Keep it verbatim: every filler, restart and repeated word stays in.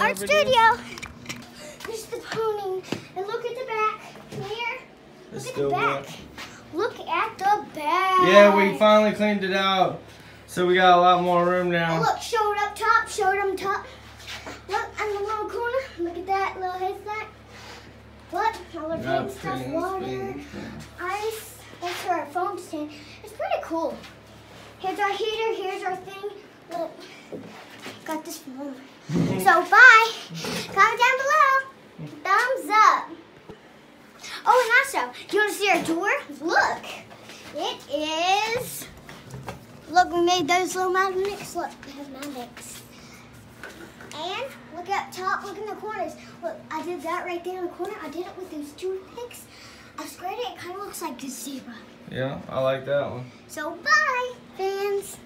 Art Studio. This is the pony. And look at the back. Come here. Look at the back. Look at the back. Yeah, we finally cleaned it out. So we got a lot more room now. Oh, look, show it up top. Show it up top. Look, on the little corner. Look at that little haystack. Look, all the paint stuff, water, ice. That's for our phone stand. It's pretty cool. Here's our heater. Here's our thing. Look, got this phone. So, bye. Comment down below. Thumbs up. Oh, and also, do you want to see our door? Look. It is... Look, we made those little magnets. Look, we have magnets. And look up top. Look in the corners. Look, I did that right there in the corner. I did it with those toothpicks. I squared it. It kind of looks like a zebra. Yeah, I like that one. So, bye, fans.